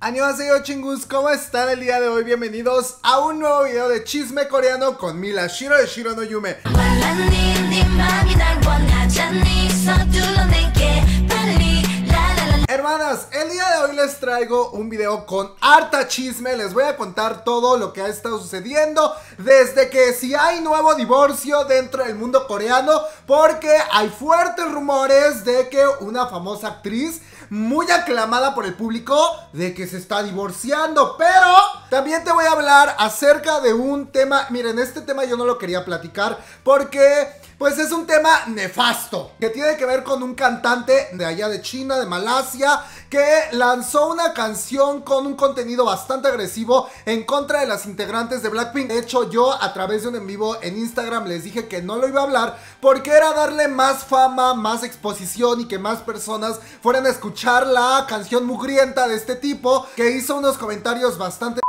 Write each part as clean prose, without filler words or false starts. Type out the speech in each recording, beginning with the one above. ¡Annyeonghaseyo, chingus! ¿Cómo están el día de hoy? Bienvenidos a un nuevo video de Chisme Coreano con Mila, Shiro de Shiro no Yume. Hermanas, el día de hoy les traigo un video con harta chisme. Les voy a contar todo lo que ha estado sucediendo, desde que si hay nuevo divorcio dentro del mundo coreano, porque hay fuertes rumores de que una famosa actriz muy aclamada por el público de que se está divorciando. Pero también te voy a hablar acerca de un tema. Miren, este tema yo no lo quería platicar porque pues es un tema nefasto que tiene que ver con un cantante de allá de China, de Malasia, que lanzó una canción con un contenido bastante agresivo en contra de las integrantes de Blackpink. De hecho, yo a través de un en vivo en Instagram les dije que no lo iba a hablar porque era darle más fama, más exposición y que más personas fueran a escuchar la canción mugrienta de este tipo, que hizo unos comentarios bastante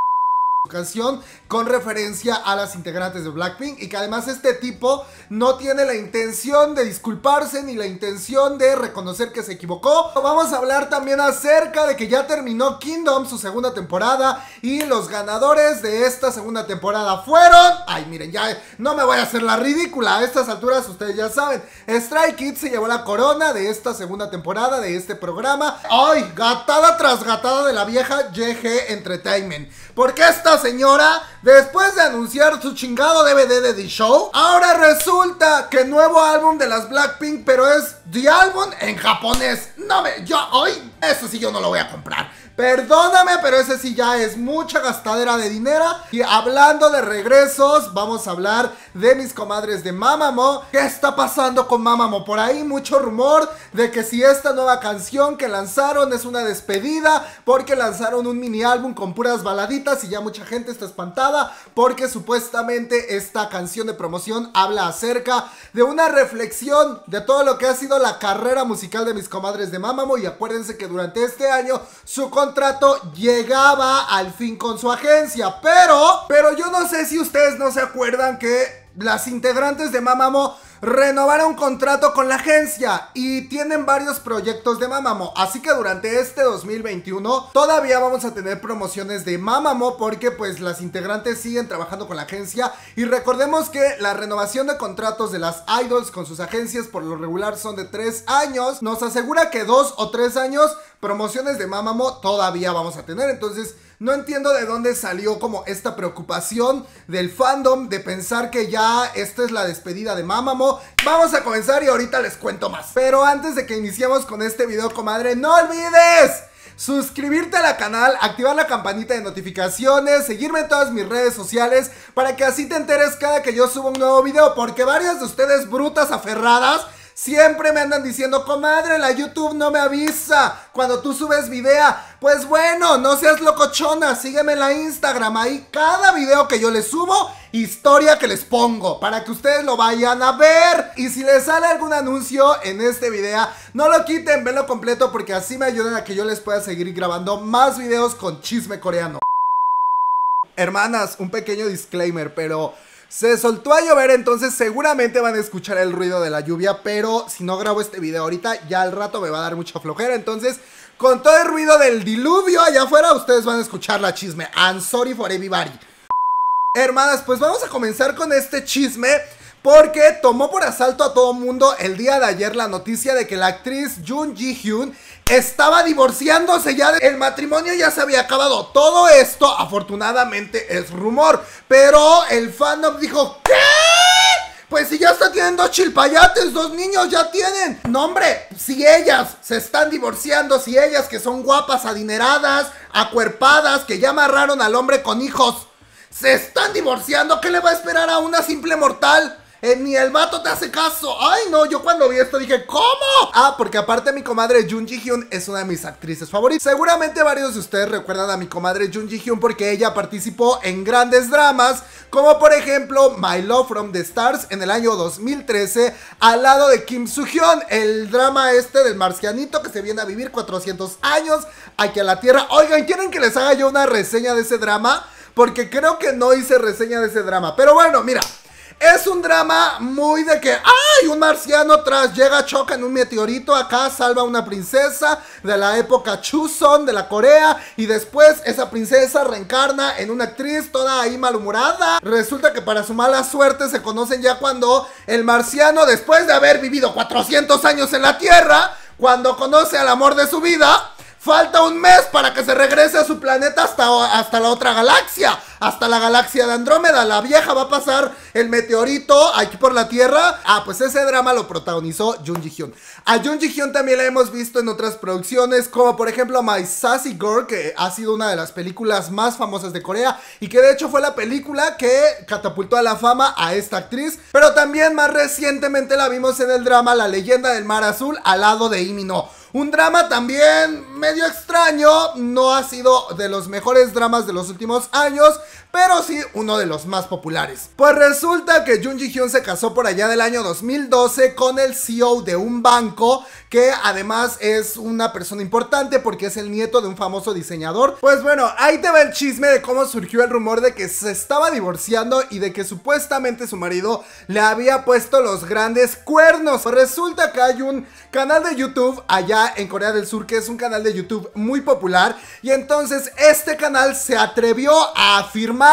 canción con referencia a las integrantes de Blackpink, y que además este tipo no tiene la intención de disculparse ni la intención de reconocer que se equivocó. Vamos a hablar también acerca de que ya terminó Kingdom, su segunda temporada, y los ganadores de esta segunda temporada fueron... Ay, miren, ya no me voy a hacer la ridícula. A estas alturas ustedes ya saben, Stray Kids se llevó la corona de esta segunda temporada de este programa. Ay, gatada tras gatada de la vieja YG Entertainment, porque esta señora, después de anunciar su chingado DVD de The Show, ahora resulta que nuevo álbum de las Blackpink, pero es The Album en japonés. No me... yo hoy... eso sí yo no lo voy a comprar. Perdóname, pero ese sí ya es mucha gastadera de dinero. Y hablando de regresos, vamos a hablar de mis comadres de Mamamoo. ¿Qué está pasando con Mamamoo? Por ahí mucho rumor de que si esta nueva canción que lanzaron es una despedida, porque lanzaron un mini álbum con puras baladitas y ya mucha gente está espantada porque supuestamente esta canción de promoción habla acerca de una reflexión de todo lo que ha sido la carrera musical de mis comadres de Mamamoo. Y acuérdense que durante este año su contrato llegaba al fin con su agencia, pero yo no sé si ustedes no se acuerdan que las integrantes de Mamamoo renovaron contrato con la agencia y tienen varios proyectos de Mamamoo, así que durante este 2021 todavía vamos a tener promociones de Mamamoo, porque pues las integrantes siguen trabajando con la agencia. Y recordemos que la renovación de contratos de las idols con sus agencias por lo regular son de 3 años. Nos asegura que 2 o 3 años promociones de Mamamoo todavía vamos a tener. Entonces no entiendo de dónde salió como esta preocupación del fandom de pensar que ya esta es la despedida de Mamamoo. Vamos a comenzar y ahorita les cuento más. Pero antes de que iniciemos con este video, comadre, no olvides suscribirte al canal, activar la campanita de notificaciones, seguirme en todas mis redes sociales para que así te enteres cada que yo suba un nuevo video, porque varias de ustedes brutas aferradas siempre me andan diciendo: comadre, la YouTube no me avisa cuando tú subes video. Pues bueno, no seas locochona, sígueme en la Instagram. Ahí cada video que yo les subo, historia que les pongo, para que ustedes lo vayan a ver. Y si les sale algún anuncio en este video, no lo quiten, venlo completo, porque así me ayudan a que yo les pueda seguir grabando más videos con Chisme Coreano. Hermanas, un pequeño disclaimer, pero se soltó a llover, entonces seguramente van a escuchar el ruido de la lluvia. Pero si no grabo este video ahorita, ya al rato me va a dar mucha flojera. Entonces, con todo el ruido del diluvio allá afuera, ustedes van a escuchar la chisme. I'm sorry for everybody. Hermanas, pues vamos a comenzar con este chisme, porque tomó por asalto a todo mundo el día de ayer la noticia de que la actriz Jun Ji Hyun estaba divorciándose ya. El matrimonio ya se había acabado. Todo esto afortunadamente es rumor, pero el fandom dijo: ¿qué? Pues si ya está, tienen 2 chilpayates, 2 niños ya tienen. No, hombre, si ellas se están divorciando, si ellas que son guapas, adineradas, acuerpadas, que ya amarraron al hombre con hijos, se están divorciando, ¿qué le va a esperar a una simple mortal? Ni el vato te hace caso. Ay, no, yo cuando vi esto dije: ¿cómo? Ah, porque aparte mi comadre Jun Ji Hyun es una de mis actrices favoritas. Seguramente varios de ustedes recuerdan a mi comadre Jun Ji Hyun porque ella participó en grandes dramas, como por ejemplo My Love from the Stars en el año 2013, al lado de Kim Soo Hyun, el drama este del marcianito que se viene a vivir 400 años aquí a la tierra. Oigan, ¿quieren que les haga yo una reseña de ese drama? Porque creo que no hice reseña de ese drama. Pero bueno, mira, Es un drama muy de que ¡ay! Un marciano llega, choca en un meteorito, acá salva a una princesa de la época Chuseon de la Corea, y después esa princesa reencarna en una actriz toda ahí malhumorada. Resulta que para su mala suerte se conocen ya cuando el marciano, después de haber vivido 400 años en la Tierra, cuando conoce al amor de su vida, falta un mes para que se regrese a su planeta hasta la otra galaxia, hasta la galaxia de Andrómeda. La vieja va a pasar el meteorito aquí por la Tierra. Ah, pues ese drama lo protagonizó Jun Ji Hyun. A Jun Ji Hyun también la hemos visto en otras producciones, como por ejemplo My Sassy Girl, que ha sido una de las películas más famosas de Corea y que de hecho fue la película que catapultó a la fama a esta actriz. Pero también más recientemente la vimos en el drama La leyenda del mar azul, al lado de Imi No. Un drama también medio extraño, no ha sido de los mejores dramas de los últimos años, pero sí uno de los más populares. Pues resulta que Jun Ji Hyun se casó por allá del año 2012 con el CEO de un banco, que además es una persona importante porque es el nieto de un famoso diseñador. Pues bueno, ahí te va el chisme de cómo surgió el rumor de que se estaba divorciando y de que supuestamente su marido le había puesto los grandes cuernos. Pues resulta que hay un canal de YouTube allá en Corea del Sur, que es un canal de YouTube muy popular, y entonces este canal se atrevió a afirmar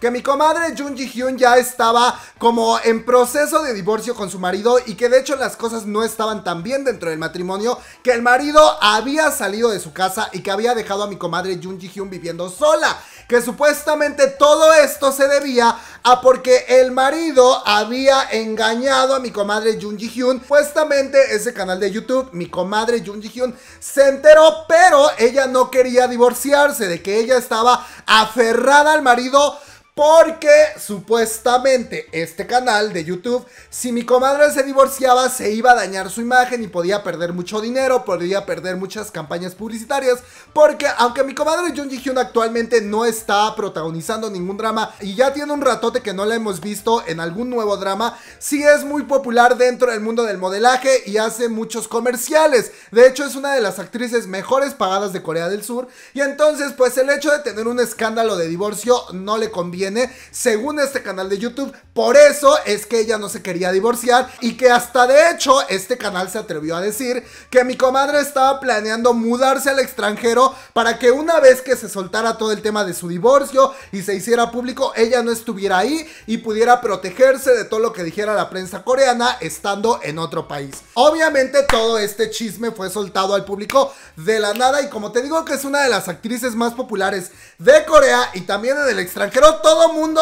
que mi comadre Jun Ji Hyun ya estaba como en proceso de divorcio con su marido, y que de hecho las cosas no estaban tan bien dentro del matrimonio, que el marido había salido de su casa y que había dejado a mi comadre Jun Ji Hyun viviendo sola, que supuestamente todo esto se debía a porque el marido había engañado a mi comadre Jun Ji Hyun. Supuestamente ese canal de YouTube, mi comadre Jun Ji Hyun se enteró, pero ella no quería divorciarse, de que ella estaba aferrada al marido, porque supuestamente este canal de YouTube, si mi comadre se divorciaba, se iba a dañar su imagen y podía perder mucho dinero, podía perder muchas campañas publicitarias, porque aunque mi comadre Jun Ji Hyun actualmente no está protagonizando ningún drama y ya tiene un ratote que no la hemos visto en algún nuevo drama, sí es muy popular dentro del mundo del modelaje y hace muchos comerciales. De hecho es una de las actrices mejores pagadas de Corea del Sur, y entonces pues el hecho de tener un escándalo de divorcio no le conviene, según este canal de YouTube. Por eso es que ella no se quería divorciar, y que hasta de hecho este canal se atrevió a decir que mi comadre estaba planeando mudarse al extranjero para que una vez que se soltara todo el tema de su divorcio y se hiciera público, ella no estuviera ahí y pudiera protegerse de todo lo que dijera la prensa coreana estando en otro país. Obviamente todo este chisme fue soltado al público de la nada, y como te digo que es una de las actrices más populares de Corea y también en el extranjero, todo mundo,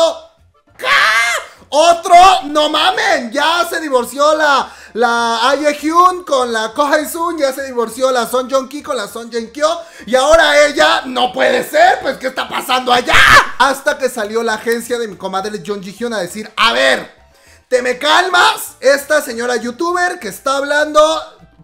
¿qué? Otro, no mamen, ya se divorció la Aye Hyun con la Ko Hye-sun, ya se divorció la Son Jong-ki con la Son Jin-kyo, y ahora ella, no puede ser, pues ¿qué está pasando allá? Hasta que salió la agencia de mi comadre Jun Ji Hyun a decir, a ver, ¿te me calmas? Esta señora youtuber que está hablando,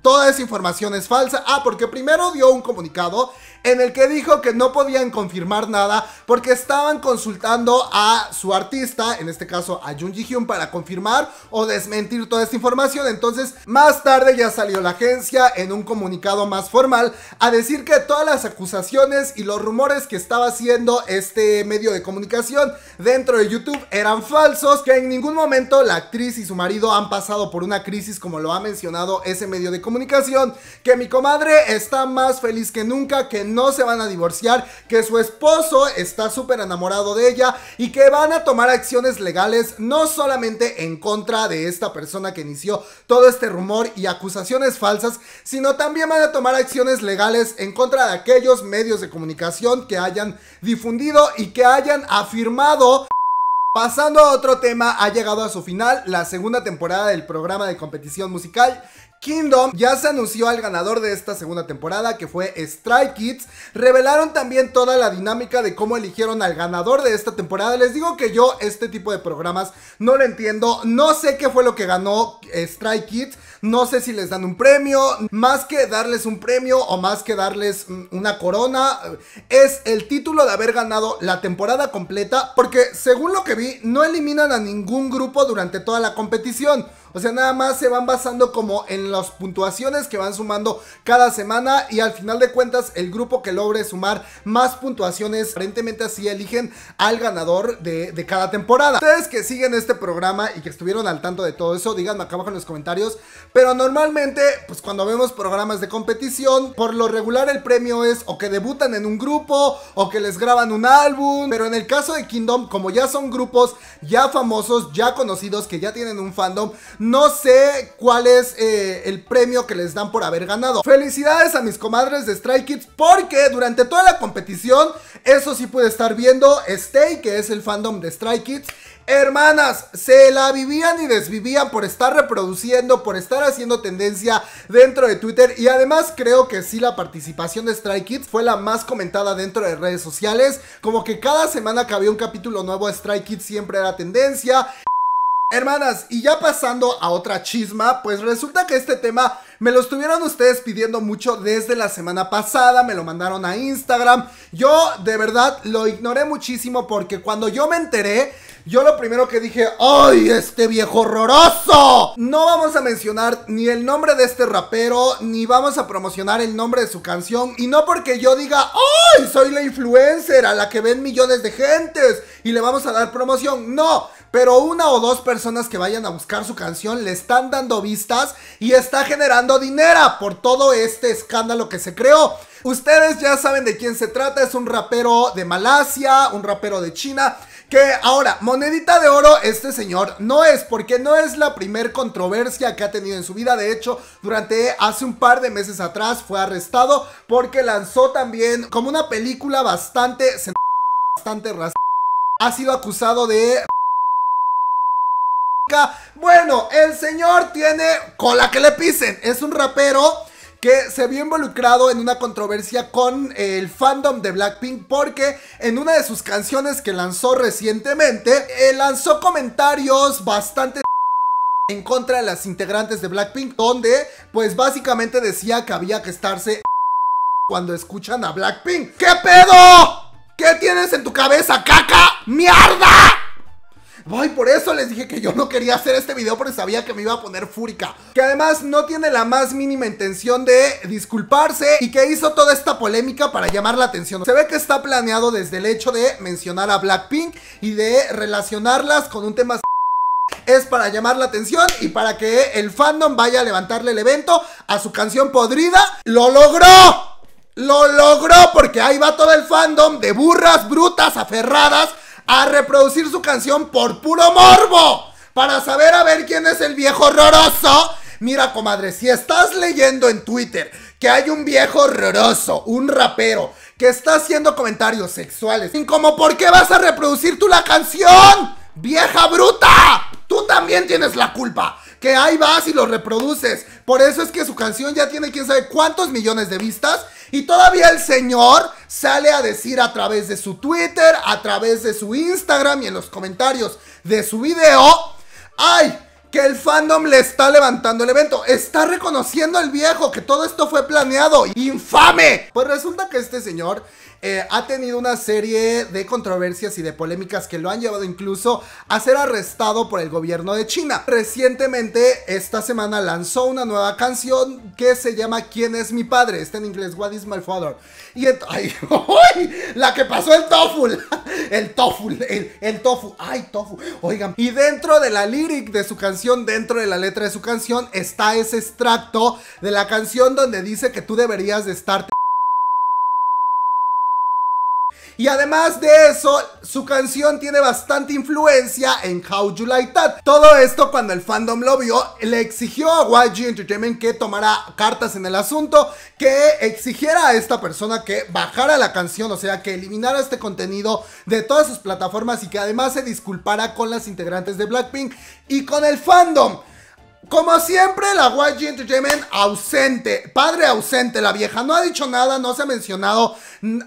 toda esa información es falsa. Ah, porque primero dio un comunicado en el que dijo que no podían confirmar nada porque estaban consultando a su artista, en este caso a Jun Ji Hyun, para confirmar o desmentir toda esta información. Entonces más tarde ya salió la agencia en un comunicado más formal a decir que todas las acusaciones y los rumores que estaba haciendo este medio de comunicación dentro de YouTube eran falsos, que en ningún momento la actriz y su marido han pasado por una crisis como lo ha mencionado ese medio de comunicación, que mi comadre está más feliz que nunca, que no se van a divorciar, que su esposo está súper enamorado de ella y que van a tomar acciones legales, no solamente en contra de esta persona que inició todo este rumor y acusaciones falsas, sino también van a tomar acciones legales en contra de aquellos medios de comunicación que hayan difundido y que hayan afirmado. Pasando a otro tema, ha llegado a su final la segunda temporada del programa de competición musical Kingdom. Ya se anunció al ganador de esta segunda temporada, que fue Stray Kids. Revelaron también toda la dinámica de cómo eligieron al ganador de esta temporada. Les digo que yo este tipo de programas no lo entiendo, no sé qué fue lo que ganó Stray Kids, no sé si les dan un premio. Más que darles un premio o más que darles una corona, es el título de haber ganado la temporada completa, porque según lo que vi no eliminan a ningún grupo durante toda la competición. O sea, nada más se van basando como en las puntuaciones que van sumando cada semana, y al final de cuentas el grupo que logre sumar más puntuaciones, aparentemente así eligen al ganador de cada temporada. Ustedes que siguen este programa y que estuvieron al tanto de todo eso, díganme acá abajo en los comentarios. Pero normalmente, pues cuando vemos programas de competición, por lo regular el premio es o que debutan en un grupo o que les graban un álbum. Pero en el caso de Kingdom, como ya son grupos ya famosos, ya conocidos, que ya tienen un fandom, no sé cuál es el premio que les dan por haber ganado. Felicidades a mis comadres de Stray Kids, porque durante toda la competición, eso sí pude estar viendo, Stay, que es el fandom de Stray Kids, hermanas, se la vivían y desvivían por estar reproduciendo, por estar haciendo tendencia dentro de Twitter. Y además creo que sí, la participación de Stray Kids fue la más comentada dentro de redes sociales. Como que cada semana que había un capítulo nuevo de Stray Kids siempre era tendencia. Hermanas, y ya pasando a otra chisma, pues resulta que este tema me lo estuvieron ustedes pidiendo mucho desde la semana pasada, me lo mandaron a Instagram. Yo de verdad lo ignoré muchísimo, porque cuando yo me enteré, yo lo primero que dije, ¡ay, este viejo horroroso! No vamos a mencionar ni el nombre de este rapero, ni vamos a promocionar el nombre de su canción. Y no porque yo diga, ¡ay, soy la influencer a la que ven millones de gentes y le vamos a dar promoción! No, pero una o dos personas que vayan a buscar su canción le están dando vistas y está generando dinero por todo este escándalo que se creó. Ustedes ya saben de quién se trata, es un rapero de Malasia, un rapero de China, que ahora, monedita de oro este señor no es, porque no es la primer controversia que ha tenido en su vida. De hecho, durante hace un par de meses atrás fue arrestado porque lanzó también como una película bastante racista. Ha sido acusado de... Bueno, el señor tiene cola que le pisen, es un rapero que se vio involucrado en una controversia con el fandom de Blackpink, porque en una de sus canciones que lanzó recientemente, lanzó comentarios bastante en contra de las integrantes de Blackpink, donde pues básicamente decía que había que estarse cuando escuchan a Blackpink. ¿Qué pedo? ¿Qué tienes en tu cabeza, caca? ¡Mierda! Ay, por eso les dije que yo no quería hacer este video, porque sabía que me iba a poner fúrica. Que además no tiene la más mínima intención de disculparse, y que hizo toda esta polémica para llamar la atención. Se ve que está planeado desde el hecho de mencionar a Blackpink y de relacionarlas con un tema. Es para llamar la atención y para que el fandom vaya a levantarle el evento a su canción podrida. ¡Lo logró! ¡Lo logró! Porque ahí va todo el fandom de burras, brutas, aferradas a reproducir su canción por puro morbo, para saber a ver quién es el viejo horroroso. Mira, comadre, si estás leyendo en Twitter que hay un viejo horroroso, un rapero, que está haciendo comentarios sexuales, como ¿por qué vas a reproducir tú la canción? ¡Vieja bruta! Tú también tienes la culpa, que ahí vas y lo reproduces. Por eso es que su canción ya tiene quién sabe cuántos millones de vistas, y todavía el señor sale a decir a través de su Twitter, a través de su Instagram y en los comentarios de su video, ¡ay!, que el fandom le está levantando el evento. Está reconociendo el viejo que todo esto fue planeado. ¡Infame! Pues resulta que este señor ha tenido una serie de controversias y de polémicas que lo han llevado incluso a ser arrestado por el gobierno de China. Recientemente, esta semana, lanzó una nueva canción que se llama ¿Quién es mi padre? Está en inglés, What is my father? Y ay, la que pasó el tofu. El tofu. Oigan, y dentro de la lyric de su canción, dentro de la letra de su canción, está ese extracto de la canción donde dice que tú deberías de estar. Y además de eso, su canción tiene bastante influencia en How You Like That. Todo esto, cuando el fandom lo vio, le exigió a YG Entertainment que tomara cartas en el asunto, que exigiera a esta persona que bajara la canción, o sea, que eliminara este contenido de todas sus plataformas, y que además se disculpara con las integrantes de Blackpink y con el fandom. Como siempre, la YG Entertainment ausente, padre ausente, la vieja no ha dicho nada, no se ha mencionado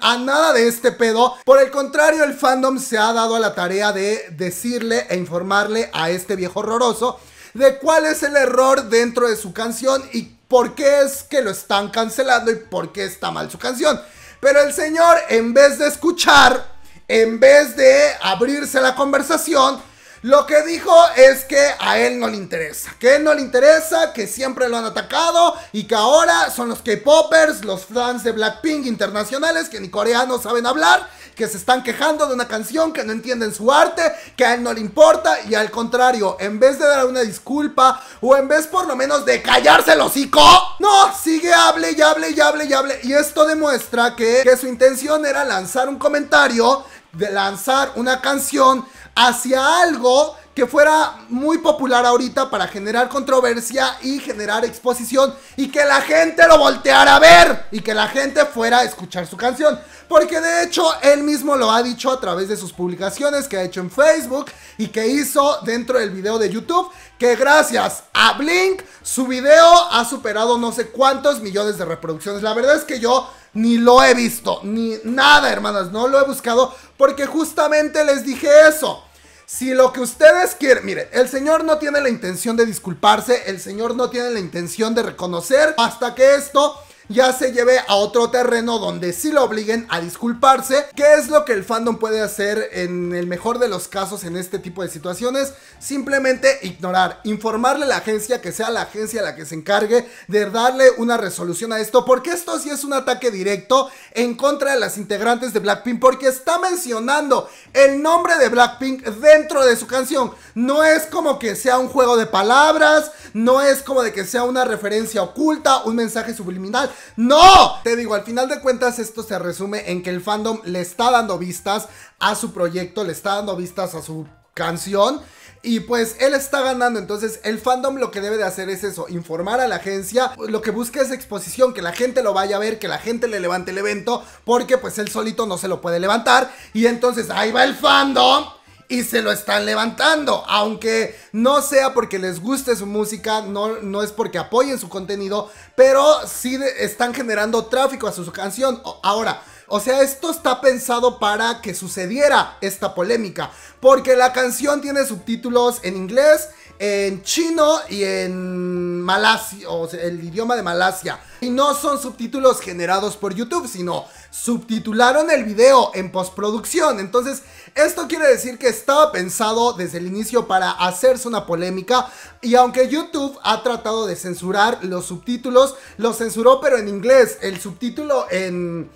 a nada de este pedo. Por el contrario, el fandom se ha dado a la tarea de decirle e informarle a este viejo horroroso de cuál es el error dentro de su canción y por qué es que lo están cancelando y por qué está mal su canción. Pero el señor, en vez de escuchar, en vez de abrirse la conversación, Lo que dijo es que a él no le interesa, que siempre lo han atacado y que ahora son los K-popers, los fans de Blackpink internacionales que ni coreanos saben hablar, que se están quejando de una canción, que no entienden su arte, que a él no le importa, y al contrario, en vez de dar una disculpa o en vez por lo menos de callarse el hocico, no, sigue hable y hable y hable y hable. Y esto demuestra que su intención era lanzar un comentario, de lanzar una canción hacia algo que fuera muy popular ahorita para generar controversia y generar exposición y que la gente lo volteara a ver y que la gente fuera a escuchar su canción, porque de hecho él mismo lo ha dicho a través de sus publicaciones que ha hecho en Facebook y que hizo dentro del video de YouTube, que gracias a Blink su video ha superado no sé cuántos millones de reproducciones. La verdad es que yo ni lo he visto, ni nada, hermanas, no lo he buscado, porque justamente les dije eso. Si lo que ustedes quieren, miren, el señor no tiene la intención de disculparse, el señor no tiene la intención de reconocer, hasta que esto ya se lleve a otro terreno donde sí lo obliguen a disculparse. ¿Qué es lo que el fandom puede hacer en el mejor de los casos en este tipo de situaciones? Simplemente ignorar, informarle a la agencia, que sea la agencia la que se encargue de darle una resolución a esto, porque esto sí es un ataque directo en contra de las integrantes de Blackpink, porque está mencionando el nombre de Blackpink dentro de su canción. No es como que sea un juego de palabras, no es como de que sea una referencia oculta, un mensaje subliminal. ¡No! Te digo, al final de cuentas esto se resume en que el fandom le está dando vistas a su proyecto, le está dando vistas a su canción y pues él está ganando. Entonces el fandom lo que debe de hacer es eso, informar a la agencia, lo que busca es exposición, que la gente lo vaya a ver, que la gente le levante el evento, porque pues él solito no se lo puede levantar. Y entonces ahí va el fandom y se lo están levantando, aunque no sea porque les guste su música, no es porque apoyen su contenido, pero sí están generando tráfico a su canción. Ahora, o sea, esto está pensado para que sucediera esta polémica, porque la canción tiene subtítulos en inglés, en chino y en malasio, o sea, el idioma de Malasia. Y no son subtítulos generados por YouTube, sino subtitularon el video en postproducción. Entonces, esto quiere decir que estaba pensado desde el inicio para hacerse una polémica. Y aunque YouTube ha tratado de censurar los subtítulos, los censuró pero en inglés. El subtítulo en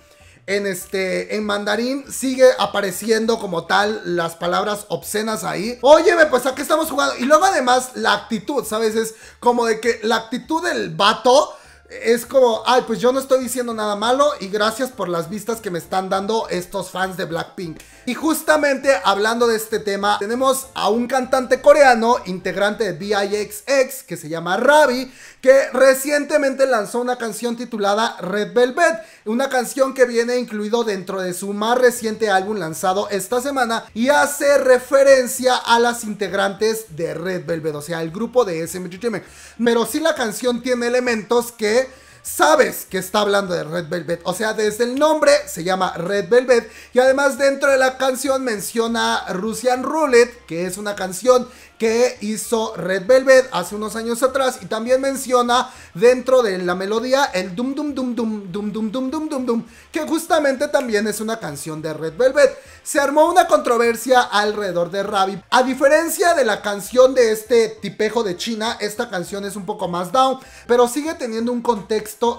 mandarín sigue apareciendo como tal, las palabras obscenas ahí. Óyeme, pues ¿a qué estamos jugando? Y luego además la actitud, ¿sabes? Es como de que la actitud del vato es como, ay, pues yo no estoy diciendo nada malo y gracias por las vistas que me están dando estos fans de Blackpink. Y justamente hablando de este tema, tenemos a un cantante coreano, integrante de VIXX, que se llama Ravi, que recientemente lanzó una canción titulada Red Velvet, una canción que viene incluido dentro de su más reciente álbum lanzado esta semana y hace referencia a las integrantes de Red Velvet, o sea, el grupo de SM Entertainment. Pero sí, la canción tiene elementos que sabes que está hablando de Red Velvet, o sea, desde el nombre se llama Red Velvet, y además dentro de la canción menciona Russian Roulette, que es una canción que hizo Red Velvet hace unos años atrás, y también menciona dentro de la melodía el dum dum dum dum dum dum dum dum dum dum, que justamente también es una canción de Red Velvet. Se armó una controversia alrededor de Ravi. A diferencia de la canción de este tipejo de China, esta canción es un poco más down, pero sigue teniendo un contexto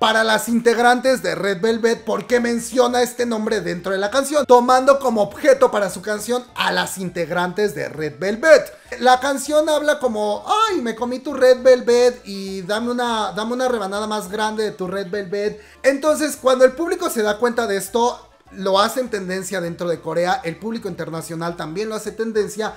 para las integrantes de Red Velvet, porque menciona este nombre dentro de la canción, tomando como objeto para su canción a las integrantes de Red Velvet. La canción habla como, ay, me comí tu Red Velvet y dame una rebanada más grande de tu Red Velvet. Entonces, cuando el público se da cuenta de esto, lo hacen tendencia dentro de Corea, el público internacional también lo hace tendencia.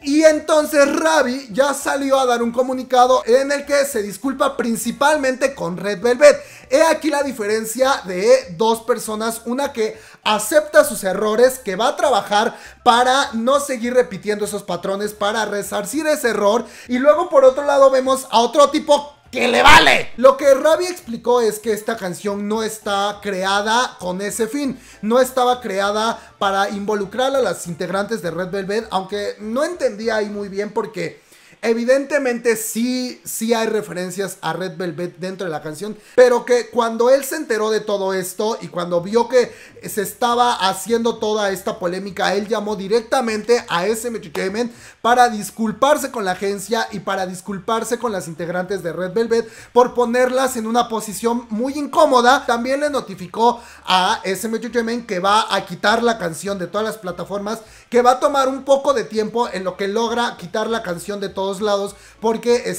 Y entonces Ravi ya salió a dar un comunicado en el que se disculpa principalmente con Red Velvet. He aquí la diferencia de dos personas, una que acepta sus errores, que va a trabajar para no seguir repitiendo esos patrones, para resarcir ese error. Y luego por otro lado vemos a otro tipo que le vale. Lo que Ravi explicó es que esta canción no está creada con ese fin, no estaba creada para involucrar a las integrantes de Red Velvet, aunque no entendía ahí muy bien porque Evidentemente sí hay referencias a Red Velvet dentro de la canción, pero que cuando él se enteró de todo esto y cuando vio que se estaba haciendo toda esta polémica, él llamó directamente a SM Entertainment para disculparse con la agencia y para disculparse con las integrantes de Red Velvet por ponerlas en una posición muy incómoda. También le notificó a SM Entertainment que va a quitar la canción de todas las plataformas, que va a tomar un poco de tiempo en lo que logra quitar la canción de todos lados, porque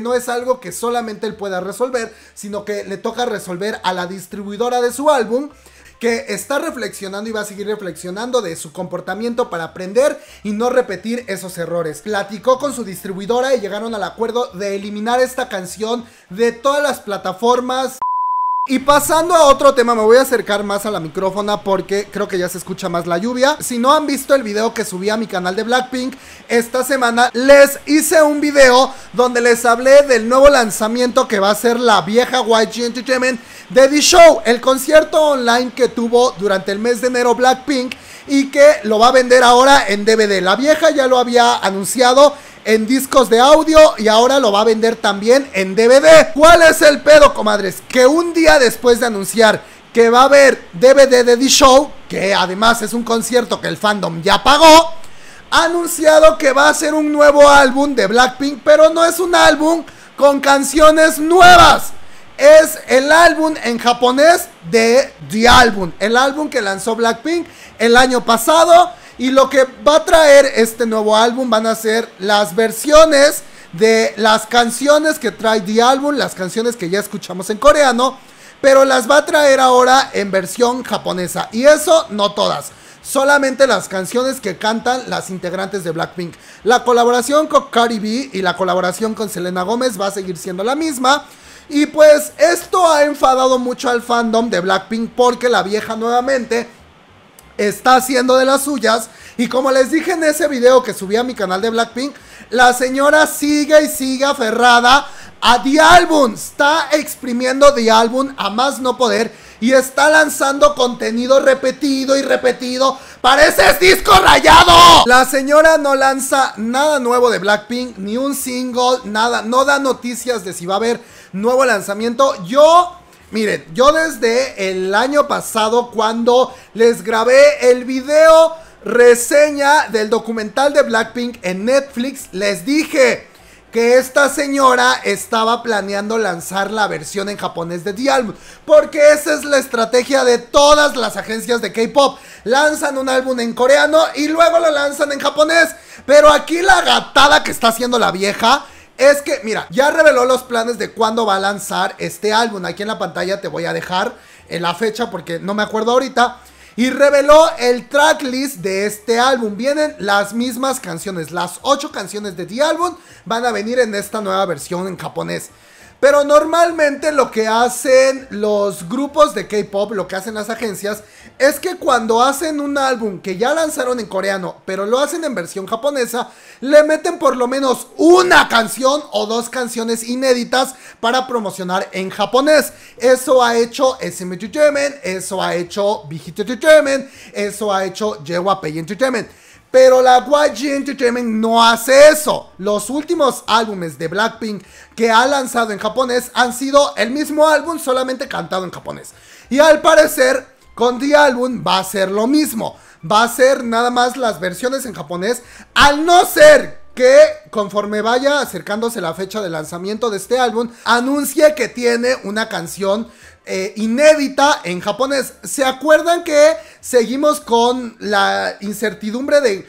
no es algo que solamente él pueda resolver, sino que le toca resolver a la distribuidora de su álbum, que está reflexionando y va a seguir reflexionando de su comportamiento para aprender y no repetir esos errores. Platicó con su distribuidora y llegaron al acuerdo de eliminar esta canción de todas las plataformas. Y pasando a otro tema, me voy a acercar más a la micrófona porque creo que ya se escucha más la lluvia. Si no han visto el video que subí a mi canal de Blackpink, esta semana les hice un video donde les hablé del nuevo lanzamiento que va a ser la vieja YG Entertainment de The Show, el concierto online que tuvo durante el mes de enero Blackpink y que lo va a vender ahora en DVD. La vieja ya lo había anunciado en discos de audio y ahora lo va a vender también en DVD. ¿Cuál es el pedo, comadres? Que un día después de anunciar que va a haber DVD de The Show, que además es un concierto que el fandom ya pagó, ha anunciado que va a ser un nuevo álbum de Blackpink, pero no es un álbum con canciones nuevas. Es el álbum en japonés de The Album, el álbum que lanzó Blackpink el año pasado. Y lo que va a traer este nuevo álbum van a ser las versiones de las canciones que trae The Album, las canciones que ya escuchamos en coreano, pero las va a traer ahora en versión japonesa. Y eso no todas, solamente las canciones que cantan las integrantes de Blackpink. La colaboración con Cardi B y la colaboración con Selena Gómez va a seguir siendo la misma. Y pues esto ha enfadado mucho al fandom de Blackpink porque la vieja nuevamente está haciendo de las suyas. Y como les dije en ese video que subí a mi canal de Blackpink, la señora sigue y sigue aferrada a The Album. Está exprimiendo The Album a más no poder y está lanzando contenido repetido y repetido. ¡Pareces disco rayado! La señora no lanza nada nuevo de Blackpink, ni un single, nada. No da noticias de si va a haber nuevo lanzamiento. Miren, yo desde el año pasado cuando les grabé el video reseña del documental de Blackpink en Netflix, les dije que esta señora estaba planeando lanzar la versión en japonés de The Album, porque esa es la estrategia de todas las agencias de K-pop. Lanzan un álbum en coreano y luego lo lanzan en japonés. Pero aquí la gatada que está haciendo la vieja es que, mira, ya reveló los planes de cuándo va a lanzar este álbum. Aquí en la pantalla te voy a dejar la fecha porque no me acuerdo ahorita. Y reveló el tracklist de este álbum. Vienen las mismas canciones. Las 8 canciones de The Album van a venir en esta nueva versión en japonés. Pero normalmente lo que hacen los grupos de K-pop, lo que hacen las agencias, es que cuando hacen un álbum que ya lanzaron en coreano, pero lo hacen en versión japonesa, le meten por lo menos una canción o 2 canciones inéditas para promocionar en japonés. Eso ha hecho SM Entertainment, eso ha hecho Big Hit Entertainment, eso ha hecho JYP Entertainment. Pero la YG Entertainment no hace eso. Los últimos álbumes de Blackpink que ha lanzado en japonés han sido el mismo álbum, solamente cantado en japonés. Y al parecer, con The Album va a ser lo mismo. Va a ser nada más las versiones en japonés, al no ser que conforme vaya acercándose la fecha de lanzamiento de este álbum, anuncie que tiene una canción inédita en japonés. ¿Se acuerdan que seguimos con la incertidumbre de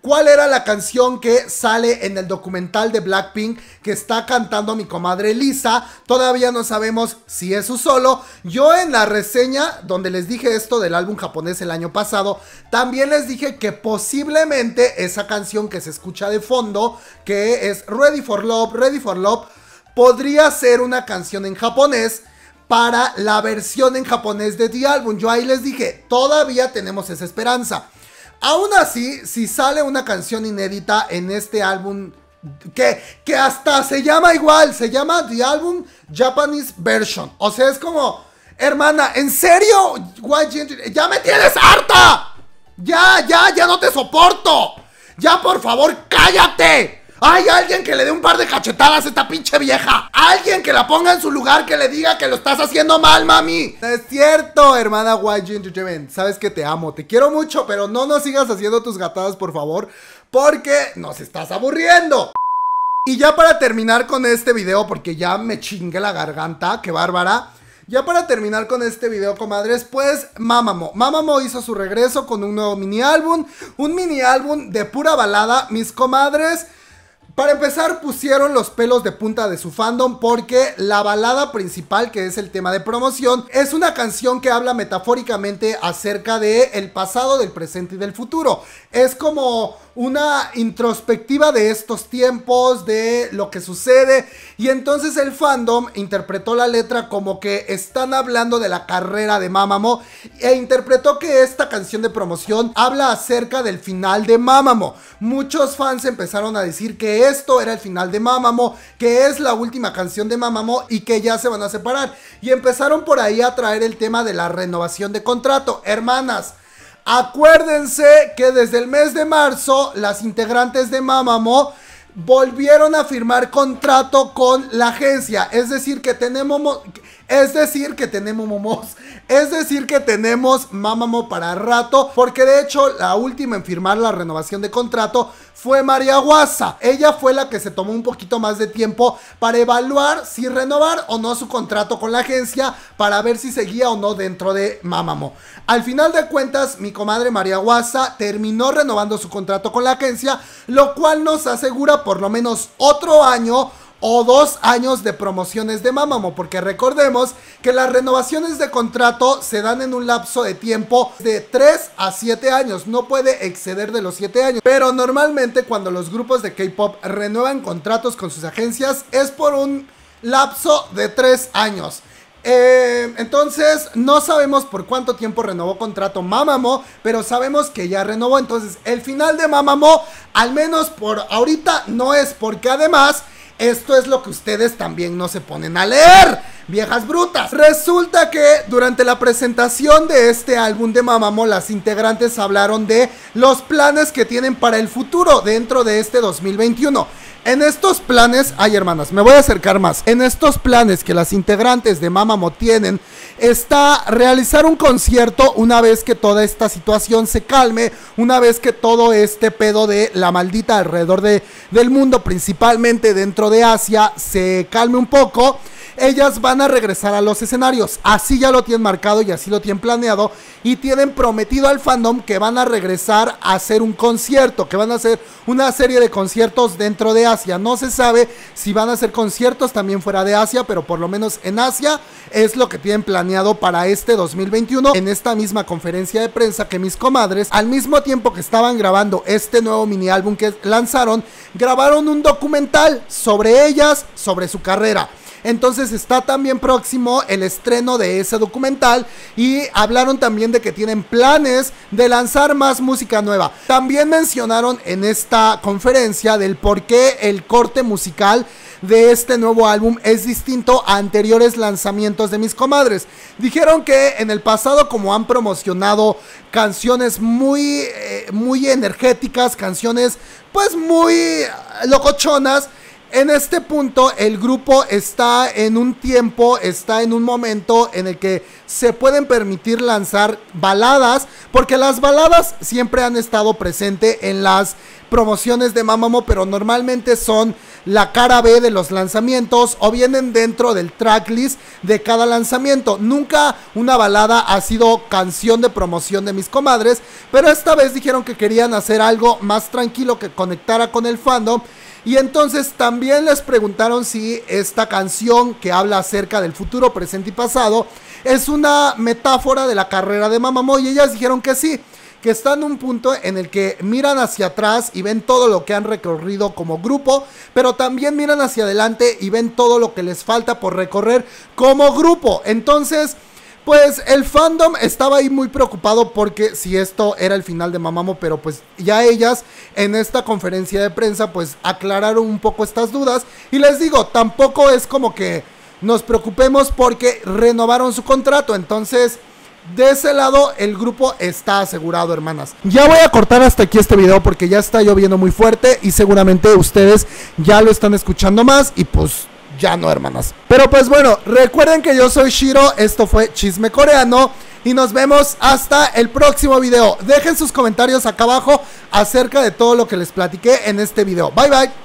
cuál era la canción que sale en el documental de Blackpink que está cantando mi comadre Lisa? Todavía no sabemos si es su solo. Yo en la reseña donde les dije esto del álbum japonés el año pasado, también les dije que posiblemente esa canción que se escucha de fondo, que es Ready for Love, podría ser una canción en japonés para la versión en japonés de The Album. Yo ahí les dije, todavía tenemos esa esperanza. Aún así, si sale una canción inédita en este álbum, que hasta se llama igual, se llama The Album Japanese Version. O sea, es como, hermana, ¿en serio? ¡Ya me tienes harta! ¡Ya no te soporto! ¡Ya, por favor, cállate! ¡Hay alguien que le dé un par de cachetadas a esta pinche vieja! ¡Alguien que la ponga en su lugar, que le diga que lo estás haciendo mal, mami! Es cierto, hermana YG Entertainment. Sabes que te amo, te quiero mucho, pero no nos sigas haciendo tus gatadas, por favor, porque nos estás aburriendo. Y ya para terminar con este video, porque ya me chingué la garganta, qué bárbara. Ya para terminar con este video, comadres, pues Mamamoo. Mamamoo hizo su regreso con un nuevo mini álbum. Un mini álbum de pura balada, mis comadres. Para empezar, pusieron los pelos de punta de su fandom, porque la balada principal, que es el tema de promoción, es una canción que habla metafóricamente acerca de el pasado, del presente y del futuro. Es como una introspectiva de estos tiempos, de lo que sucede, y entonces el fandom interpretó la letra como que están hablando de la carrera de Mamamoo, e interpretó que esta canción de promoción habla acerca del final de Mamamoo. Muchos fans empezaron a decir que esto era el final de Mamamoo, que es la última canción de Mamamoo y que ya se van a separar, y empezaron por ahí a traer el tema de la renovación de contrato. Hermanas, acuérdense que desde el mes de marzo las integrantes de Mamamoo volvieron a firmar contrato con la agencia, es decir que tenemos Mamamoo para rato, porque de hecho la última en firmar la renovación de contrato fue María Hwasa. Ella fue la que se tomó un poquito más de tiempo para evaluar si renovar o no su contrato con la agencia, para ver si seguía o no dentro de Mamamoo. Al final de cuentas, mi comadre María Hwasa terminó renovando su contrato con la agencia, lo cual nos asegura por lo menos otro año o 2 años de promociones de Mamamoo, porque recordemos que las renovaciones de contrato se dan en un lapso de tiempo de 3 a 7 años, no puede exceder de los 7 años, pero normalmente cuando los grupos de K-pop renuevan contratos con sus agencias es por un lapso de 3 años. Entonces no sabemos por cuánto tiempo renovó contrato Mamamoo, pero sabemos que ya renovó. Entonces el final de Mamamoo, al menos por ahorita, no es, porque además esto es lo que ustedes también no se ponen a leer, viejas brutas. Resulta que durante la presentación de este álbum de Mamamoo, las integrantes hablaron de los planes que tienen para el futuro dentro de este 2021. En estos planes, ay hermanas, me voy a acercar más. En estos planes que las integrantes de Mamamoo tienen está realizar un concierto una vez que toda esta situación se calme, una vez que todo este pedo de la maldita alrededor del mundo, principalmente dentro de Asia, se calme un poco. Ellas van a regresar a los escenarios, así ya lo tienen marcado y así lo tienen planeado, y tienen prometido al fandom que van a regresar a hacer un concierto, que van a hacer una serie de conciertos dentro de Asia. No se sabe si van a hacer conciertos también fuera de Asia, pero por lo menos en Asia es lo que tienen planeado para este 2021. En esta misma conferencia de prensa, que mis comadres, al mismo tiempo que estaban grabando este nuevo mini álbum que lanzaron, grabaron un documental sobre ellas, sobre su carrera. Entonces está también próximo el estreno de ese documental, y hablaron también de que tienen planes de lanzar más música nueva. También mencionaron en esta conferencia del por qué el corte musical de este nuevo álbum es distinto a anteriores lanzamientos de mis comadres. Dijeron que en el pasado, como han promocionado canciones muy energéticas, canciones pues muy locochonas, en este punto el grupo está en un tiempo, está en un momento en el que se pueden permitir lanzar baladas, porque las baladas siempre han estado presentes en las promociones de Mamamoo, pero normalmente son la cara B de los lanzamientos o vienen dentro del tracklist de cada lanzamiento. Nunca una balada ha sido canción de promoción de mis comadres, pero esta vez dijeron que querían hacer algo más tranquilo que conectara con el fandom. Y entonces también les preguntaron si esta canción, que habla acerca del futuro, presente y pasado, es una metáfora de la carrera de Mamamoo, y ellas dijeron que sí, que están en un punto en el que miran hacia atrás y ven todo lo que han recorrido como grupo, pero también miran hacia adelante y ven todo lo que les falta por recorrer como grupo. Entonces, pues el fandom estaba ahí muy preocupado porque si esto era el final de Mamamoo, pero pues ya ellas en esta conferencia de prensa pues aclararon un poco estas dudas. Y les digo, tampoco es como que nos preocupemos porque renovaron su contrato, entonces De ese lado el grupo está asegurado, hermanas. Ya voy a cortar hasta aquí este video porque ya está lloviendo muy fuerte y seguramente ustedes ya lo están escuchando más y pues ya no, hermanas. Pero pues bueno, recuerden que yo soy Shiro, esto fue Chisme Coreano y nos vemos hasta el próximo video. Dejen sus comentarios acá abajo acerca de todo lo que les platiqué en este video. Bye bye.